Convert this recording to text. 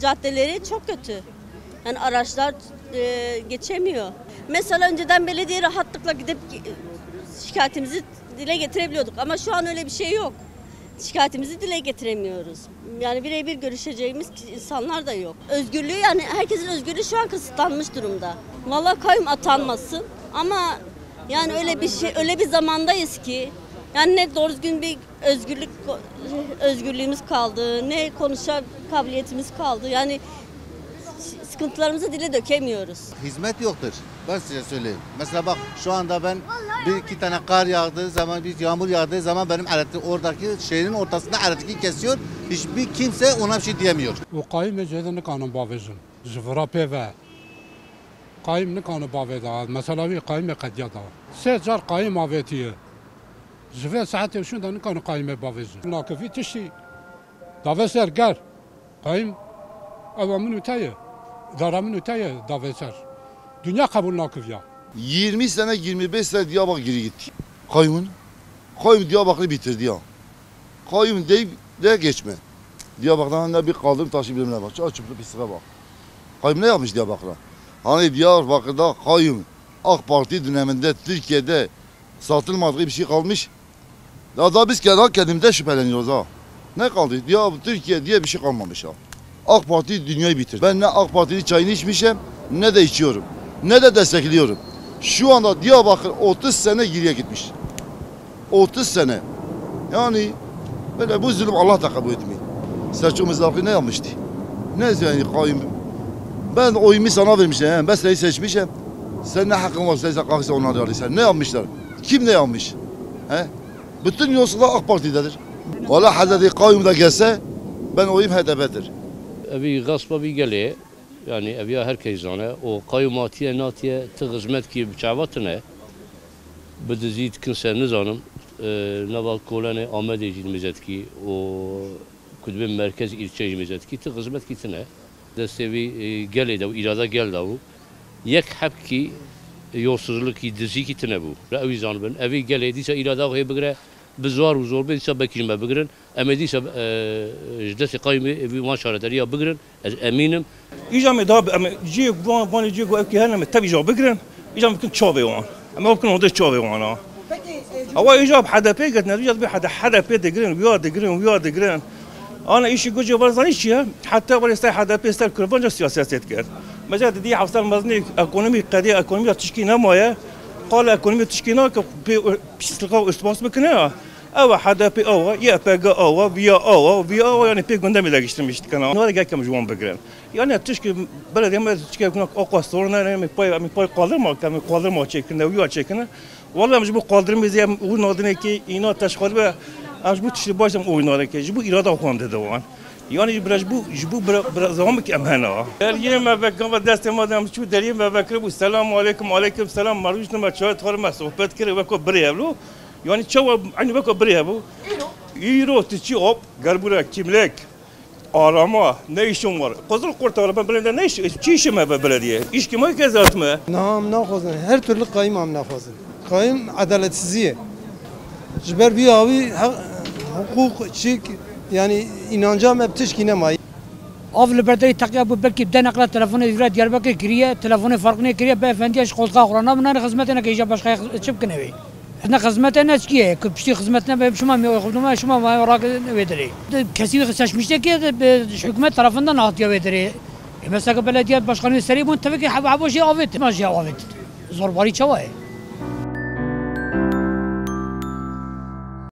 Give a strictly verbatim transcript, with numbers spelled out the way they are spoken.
caddeleri çok kötü. Yani araçlar e, geçemiyor. Mesela önceden belediye rahatlıkla gidip şikayetimizi dile getirebiliyorduk ama şu an öyle bir şey yok. Şikayetimizi dile getiremiyoruz. Yani birebir görüşeceğimiz insanlar da yok. Özgürlüğü, yani herkesin özgürlüğü şu an kısıtlanmış durumda. Vallahi kayyum atanmasın ama yani öyle bir şey, öyle bir zamandayız ki yani ne doğru düzgün bir özgürlük özgürlüğümüz kaldı, ne konuşa kabiliyetimiz kaldı. Yani sıkıntılarımızı dile dökemiyoruz. Hizmet yoktur. Ben size söyleyeyim. Mesela bak şu anda ben bir iki tane kar yağdığı zaman, bir yağmur yağdığı zaman benim elektrik oradaki şehrin ortasında elektriği kesiyor. Hiçbir kimse ona bir şey diyemiyor. O kayyum cedini kanun bağvezin. Zıvrape ve kayyumlu kanun bağveda. Mesela bir kayyum kadiyada. Seçer kayyum avetiye. Zıvra saati şundan kanun kayyum bağvezin. Nakıfi tişi. Daveser gel. Kayyum avamın öteye. Daramın öteye daveser. Dünya kabul nakıf ya. yirmi sene yirmi beş sene Diyarbakır geri gitti. Kayyumun. Kayyum Diyarbakır'ı bitirdi ya. Kayyum deyip de geçme. Diyarbakır'dan da bir kaldırım taşı bilimine bak. Çok çöplü pisliğe bak. Kayyum ne yapmış Diyarbakır'a? Hani Diyarbakır'da kayyum AK Parti döneminde Türkiye'de satılmadığı bir şey kalmış. Daha da biz kendimizde şüpheleniyoruz ha. Ne kaldı? Diyarbakır, Türkiye diye bir şey kalmamış ha. AK Parti dünyayı bitirdi. Ben ne AK Parti'nin çayını içmişim, ne de içiyorum, ne de destekliyorum. Şu anda Diyarbakır otuz sene geriye gitmiş. otuz sene. Yani böyle bu zulüm Allah da kabul etmiyor. Seçimimiz halkı ne yapmıştı? Ne yani kayyum? Ben oyumu sana vermişim, ben seni seçmişim. Sen ne hakkın var, sen kalksa onlar yarışır. Ne yapmışlar? Kim ne yapmış? He? Bütün yolsuzlar AK Parti'dedir. Valla Hazreti Kayyum da gelse, ben oyum H D P'dir. Evi gaspa bir geliyor. Yani evi herkes zana. O kayyumatiye natiye tı hizmet ki bıçavatına. Bedizit kinser nizanım. Naval kolane Ahmet ejilimiz etki. O kudbe merkez ilçeyimiz etki. Tı hizmet kitine. Destevi geliyor da o irada gel da o. Yek hep ki yolsuzluk ki dizi kitine bu. La evi zan ben. Evi geliyor diyse irada hep gire. Bizvar uzor ben ise bekirme bigren, emediyse jdesi kayyum evi maşara deriya bigren, eminim. İcame daha ciğ van van ciğ ev ki herne tabi ciğ bigren, icame mümkün çabe olan, ama mümkün oldu çabe olan ha. Ama icame H D P getne, icame bir H D P degren, uyar degren, uyar degren. Ana işi gücü var zani işi ha, hatta var ister H D P ister kurbanca siyaset etkiler. Mesela dediği hafızlar maznik ekonomik kadiye ekonomiye tuşkin amaya, kala ekonomiye tuşkin ha ki pislikler üstbas mükne. Ava H D P ava, Y P G ava, V A ava, V A yani pek gündemle geçirmiştik ana. Onlar gerçekten Juan Begren. Yani Türkiye belediyemiz Türkiye konak akvasoruna yani pay pay kaldırmak, yani kaldırmak çekinde, uyar çekinde. Vallahi biz bu kaldırımız ya bu nadine ki ina taşkal ve az bu tuşlu başlam oynar ki, bu irada okandı devam. Yani biraz bu, bu biraz zaman ki emhana. Deriyim evvekam ve destem adam şu deriyim evvekri bu selamu aleyküm aleyküm selam maruz numara çayt harma sohbet kiri ve ko brevlo. Yani çoğu aynı bak buraya bu. İro tüçü op, garbura kimlik, arama, ne işim var? Kazır kurtarır ben belediye ne iş, çi işim var belediye? İş kim o kez atma? Nam nafazın, her türlü kayyum am nafazın. Kayyum adaletsizliği. Cüber bir avi hukuk çik yani inancam hep tişkine may. Avlı belediye takya bu belki den akla telefonu izrat Diyarbakır giriye, telefonu farkına giriye beyefendiye koltuğa kurana bunların hizmetine geçe başka çıp kinevi. Ne hizmete ne çıkıyor? Küpçü hizmetine ben şuma mı okudum? Şuma mı olarak vedireyim? Kesinlikle seçmiştik ki hükümet tarafından ahtiya vedireyim. Mesela belediye başkanı seri bunu tabii ki hava boşu avet. Maşya avet. Zorbari çavay.